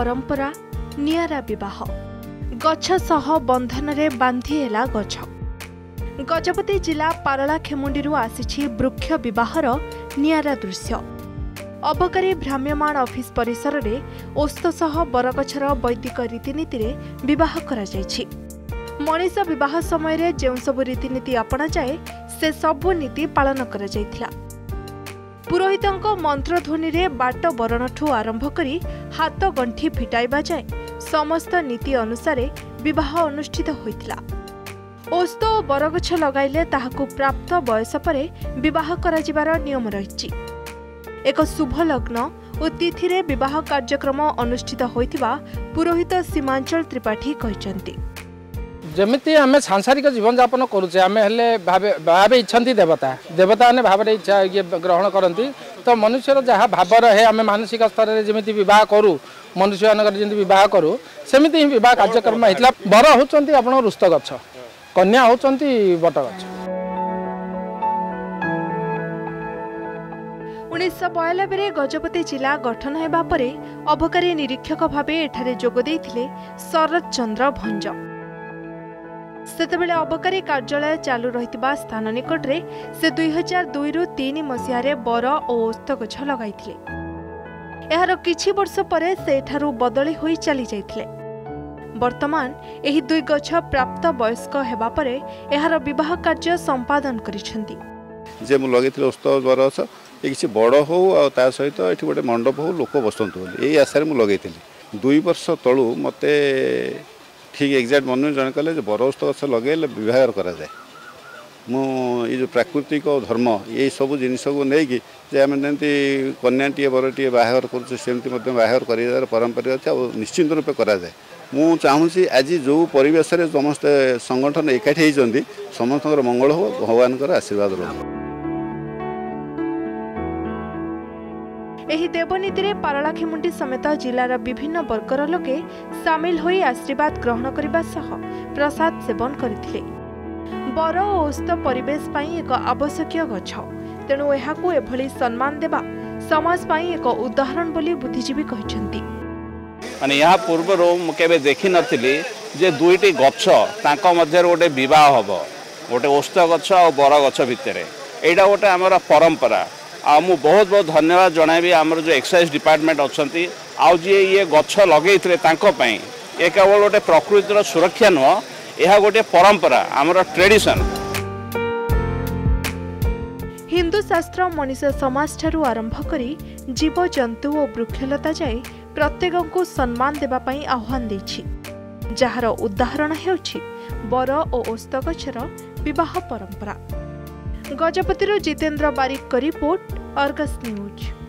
परंपरा नियारा विवाह गछ सह बंधन रे बांधीला गछ। गजपति जिला पारला खेमुंडी आसी वृक्ष बहर नियारा दृश्य अबकारी भ्राम्यमाण ऑफिस परिसर रे ओस्तसह बरगछर वैदिक रीतिनीति रे विवाह करा जायछि। मनीष विवाह समय रे जेउ सब रीतिनीति अपना जाए से सबु नीति पालन करा जायथिला। पुरोहितंको मंत्रध्वनि रे बाट बरणठू आरंभ करी हाथ गंठी फिटाइबा जाए समस्त नीति अनुसार विवाह अनुष्ठित होइथिला। ओस्त और बरगछ लगाइले ताहाकू प्राप्त बयस परे विवाह करा जिबार नियम रहिछि। एक शुभ लग्न और तिथि रे विवाह कार्यक्रम अनुष्ठित होइथिबा पुरोहित सीमांचल त्रिपाठी कहिसंती। जमिति आम सांसारिक जीवन जापन करुचे आम भाव इच्छती देवता देवता मैंने भाव इच्छा ये ग्रहण करती तो मनुष्यर जहाँ भाव रहे आम मानसिक स्तर में जमी बहुत करूँ मनुष्य मानक जमी बहुत करूँ सेमती ही बहुत कार्यक्रम होता। बर होती आप रुस्त गच कन्या होती बट गच। 1992 रे गजपति जिला गठन होगा पर अबकारी निरीक्षक भाव एठारे जोगदे शरद चंद्र भंज। सेतेबेले अबकारी कार्यालय चालू रहितबा स्थान निकट रे से 2002 रु 3 मसीह रे बर और ओस्त गछ लगाइथिले। एहार किछि वर्ष परे से एठारु बदली होई चली जाइथिले। वर्तमान एही दुई गछ प्राप्त वयस्क हेबा परे एहार विवाह कार्य संपादन करिसेंती। जे मु लगिथिले ओस्त बरस ए किछि बड़ हो आ ता सहित एठी गोटे मंडप हो लोक बसंतु ए आशार मु लगिथिले। 2 वर्ष तळु मते ठीक एक्जाक्ट मन जन कले बर ओस्त गछ लगे बहुत करा जाए। मु जो प्राकृतिक धर्म ये सब जिनस को लेकिन जे आम जमी कन्याटे बरटे बाहर करमती बाहर कर परंपरा अच्छे निश्चिंत रूपे करा जाए। मु चाहूँगी आज जो परिवेश समस्ते संगठन एकाठी होती समस्त मंगल हो भगवान आशीर्वाद रहा। एही देवनीति रे पारला खेमुंडी समेत जिलार विभिन्न वर्गर लोके सामिल होई आशीर्वाद ग्रहण करिबा सह प्रसाद सेवन करथिले। बर ओ ओस्त परिवेश पाई एक आवश्यकीय गछ तेणु एहाकू एभली सम्मान देबा समाज पाई एक उदाहरण बोली बुद्धिजीवी कहिसंती। माने या पूर्व रो केबे देखि नथिली जे दुईटी गछ तांको मध्ये गोटे विवाह होबो गोटे ओस्त गछ और बर गछ भितरे एटा गोटे हमर परंपरा। आ मु बहुत बहुत धन्यवाद जनइबी आमर जो एक्सरसाइज डिपार्टमेंट अच्छा आउ जी ये गछ लगे ये केवल गोटे प्रकृतिर सुरक्षा नुह यह गोटे परंपरा आमर ट्रेडिशन। हिंदू शास्त्र मनीष समाज ठारू आरंभ करी जीव जंतु और वृक्षलता जाए प्रत्येक को सम्मान देबा पई आह्वान देछि जहार उदाहरण हेउछि बर और ओस्त गछर विवाह परंपरा। गजपति जितेंद्र बारिक का रिपोर्ट, अर्गस न्यूज।